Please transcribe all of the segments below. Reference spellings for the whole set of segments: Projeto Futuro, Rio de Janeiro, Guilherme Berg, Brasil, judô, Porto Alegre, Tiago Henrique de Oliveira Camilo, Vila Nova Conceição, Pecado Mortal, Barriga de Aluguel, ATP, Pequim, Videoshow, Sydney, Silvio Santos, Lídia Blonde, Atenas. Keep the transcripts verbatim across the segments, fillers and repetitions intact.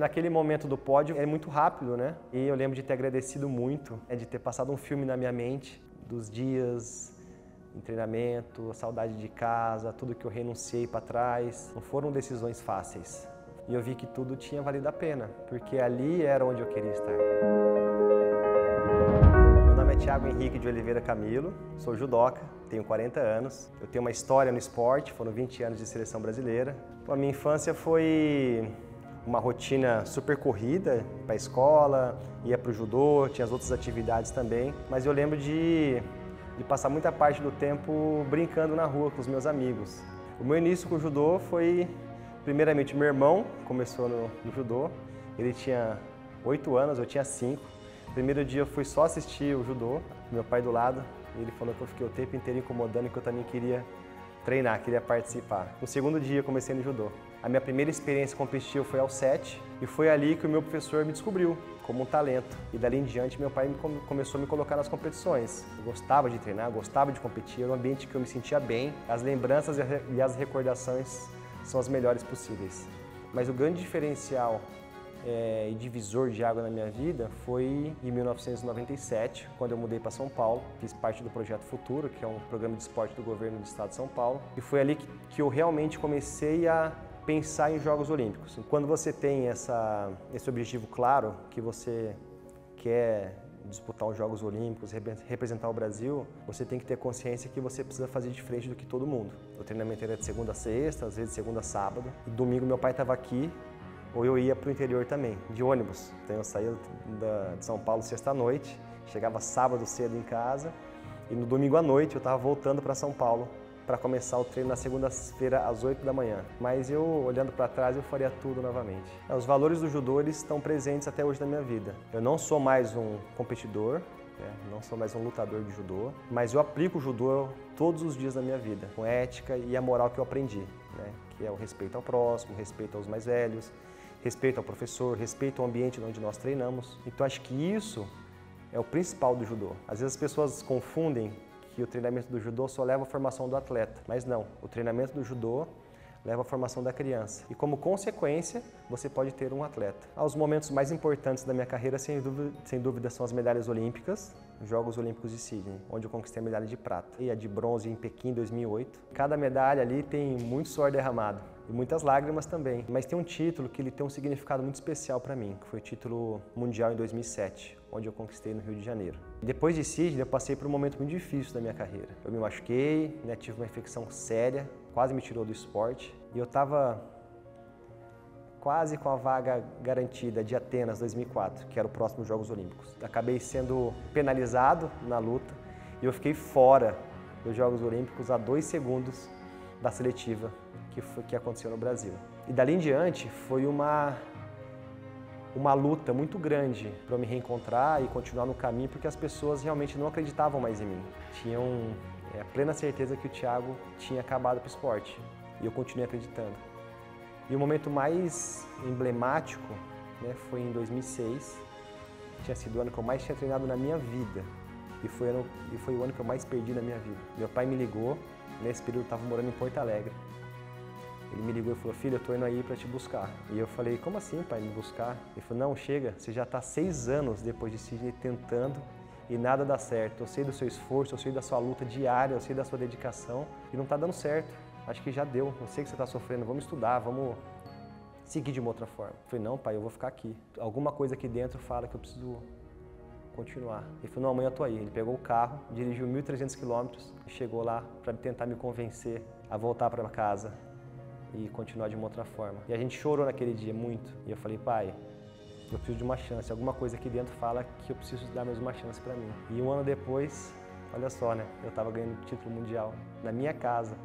Naquele momento do pódio é muito rápido, né? E eu lembro de ter agradecido muito, é de ter passado um filme na minha mente, dos dias, em treinamento, a saudade de casa, tudo que eu renunciei para trás. Não foram decisões fáceis. E eu vi que tudo tinha valido a pena, porque ali era onde eu queria estar. Meu nome é Tiago Henrique de Oliveira Camilo, sou judoca, tenho quarenta anos. Eu tenho uma história no esporte, foram vinte anos de seleção brasileira. A minha infância foi uma rotina super corrida para a escola, ia para o judô, tinha as outras atividades também. Mas eu lembro de, de passar muita parte do tempo brincando na rua com os meus amigos. O meu início com o judô foi, primeiramente, meu irmão começou no, no judô. Ele tinha oito anos, eu tinha cinco. Primeiro dia eu fui só assistir o judô, meu pai do lado. Ele falou que eu fiquei o tempo inteiro incomodando e que eu também queria treinar, queria participar. No segundo dia eu comecei no judô. A minha primeira experiência competitiva foi aos sete e foi ali que o meu professor me descobriu como um talento. E dali em diante meu pai começou a me colocar nas competições. Eu gostava de treinar, gostava de competir, era um ambiente que eu me sentia bem. As lembranças e as recordações são as melhores possíveis. Mas o grande diferencial é, e divisor de água na minha vida foi em mil novecentos e noventa e sete, quando eu mudei para São Paulo. Fiz parte do Projeto Futuro, que é um programa de esporte do governo do estado de São Paulo. E foi ali que, que eu realmente comecei a pensar em Jogos Olímpicos. Quando você tem essa, esse objetivo claro, que você quer disputar os Jogos Olímpicos, representar o Brasil, você tem que ter consciência que você precisa fazer diferente do que todo mundo. O treinamento era de segunda a sexta, às vezes de segunda a sábado. E domingo meu pai estava aqui, ou eu ia para o interior também, de ônibus. Então eu saía da, de São Paulo sexta-noite, chegava sábado cedo em casa, e no domingo à noite eu estava voltando para São Paulo para começar o treino na segunda-feira às oito da manhã. Mas eu, olhando para trás, eu faria tudo novamente. Os valores do judô, eles estão presentes até hoje na minha vida. Eu não sou mais um competidor, né? Não sou mais um lutador de judô, mas eu aplico o judô todos os dias da minha vida, com ética e a moral que eu aprendi, né? Que é o respeito ao próximo, respeito aos mais velhos, respeito ao professor, respeito ao ambiente onde nós treinamos. Então acho que isso é o principal do judô. Às vezes as pessoas confundem que o treinamento do judô só leva à formação do atleta, mas não, o treinamento do judô leva à formação da criança e, como consequência, você pode ter um atleta. Os momentos mais importantes da minha carreira, sem dúvida, sem dúvida são as medalhas olímpicas, os Jogos Olímpicos de Sydney, onde eu conquistei a medalha de prata e a de bronze em Pequim em dois mil e oito. Cada medalha ali tem muito suor derramado e muitas lágrimas também, mas tem um título que ele tem um significado muito especial para mim, que foi o título mundial em dois mil e sete, onde eu conquistei no Rio de Janeiro. Depois de Sydney, eu passei por um momento muito difícil da minha carreira. Eu me machuquei, né, tive uma infecção séria, quase me tirou do esporte, e eu estava quase com a vaga garantida de Atenas dois mil e quatro, que era o próximo Jogos Olímpicos. Acabei sendo penalizado na luta e eu fiquei fora dos Jogos Olímpicos a dois segundos da seletiva que, foi, que aconteceu no Brasil. E dali em diante foi uma, uma luta muito grande para eu me reencontrar e continuar no caminho, porque as pessoas realmente não acreditavam mais em mim. Tinham é, plena certeza que o Tiago tinha acabado para o esporte e eu continuei acreditando. E o momento mais emblemático, né, foi em dois mil e seis, tinha sido o ano que eu mais tinha treinado na minha vida e foi, ano, e foi o ano que eu mais perdi na minha vida. Meu pai me ligou. Nesse período eu estava morando em Porto Alegre. Ele me ligou e falou: filho, eu estou indo aí para te buscar. E eu falei: como assim, pai, me buscar? Ele falou: não, chega, você já está seis anos depois de Sydney tentando e nada dá certo. Eu sei do seu esforço, eu sei da sua luta diária, eu sei da sua dedicação e não está dando certo. Acho que já deu, eu sei que você está sofrendo, vamos estudar, vamos seguir de uma outra forma. Eu falei: não, pai, eu vou ficar aqui. Alguma coisa aqui dentro fala que eu preciso continuar. Ele falou: não, amanhã eu tô aí. Ele pegou o carro, dirigiu mil e trezentos quilômetros e chegou lá para tentar me convencer a voltar para casa e continuar de uma outra forma. E a gente chorou naquele dia muito. E eu falei: pai, eu preciso de uma chance. Alguma coisa aqui dentro fala que eu preciso dar mais uma chance para mim. E um ano depois, olha só, né? Eu tava ganhando o título mundial na minha casa,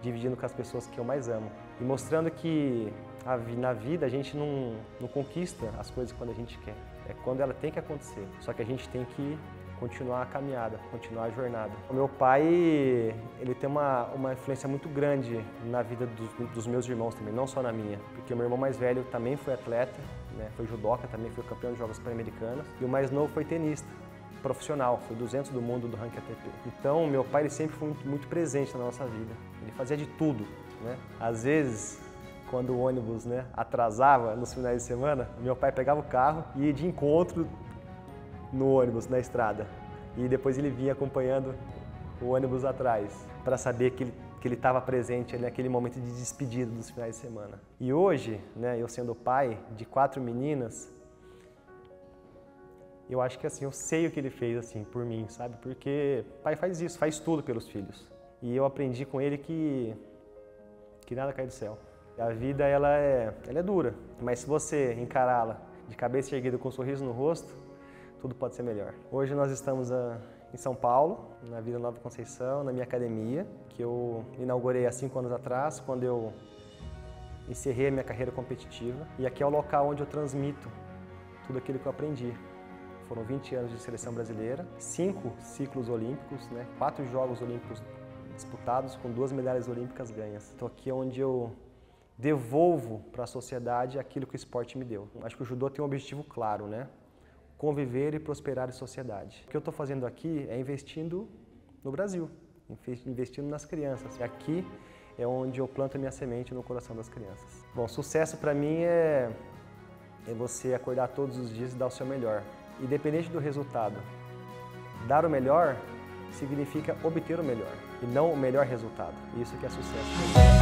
dividindo com as pessoas que eu mais amo e mostrando que a, na vida a gente não, não conquista as coisas quando a gente quer. É quando ela tem que acontecer, só que a gente tem que continuar a caminhada, continuar a jornada. O meu pai, ele tem uma, uma influência muito grande na vida dos, dos meus irmãos também, não só na minha, porque o meu irmão mais velho também foi atleta, né? Foi judoca, também foi campeão de Jogos Pan-Americanos, e o mais novo foi tenista profissional, foi duzentos do mundo do ranking A T P. Então, meu pai, ele sempre foi muito, muito presente na nossa vida, ele fazia de tudo, né? Às vezes, quando o ônibus, né, atrasava nos finais de semana, meu pai pegava o carro e ia de encontro no ônibus, na estrada. E depois ele vinha acompanhando o ônibus atrás, para saber que ele que ele estava presente ali naquele momento de despedida dos finais de semana. E hoje, né, eu sendo pai de quatro meninas, eu acho que assim, eu sei o que ele fez assim por mim, sabe? Porque pai faz isso, faz tudo pelos filhos. E eu aprendi com ele que que nada cai do céu. A vida ela é, ela é dura, mas se você encará-la de cabeça erguida com um sorriso no rosto, tudo pode ser melhor. Hoje nós estamos a em São Paulo, na Vila Nova Conceição, na minha academia, que eu inaugurei há cinco anos atrás, quando eu encerrei a minha carreira competitiva. E aqui é o local onde eu transmito tudo aquilo que eu aprendi. Foram vinte anos de seleção brasileira, cinco ciclos olímpicos, né? Quatro jogos olímpicos disputados, com duas medalhas olímpicas ganhas. Então aqui é onde eu devolvo para a sociedade aquilo que o esporte me deu. Acho que o judô tem um objetivo claro, né? Conviver e prosperar em sociedade. O que eu estou fazendo aqui é investindo no Brasil, investindo nas crianças. Aqui é onde eu planto a minha semente no coração das crianças. Bom, sucesso para mim é, é você acordar todos os dias e dar o seu melhor. Independente do resultado, dar o melhor significa obter o melhor e não o melhor resultado. Isso que é sucesso.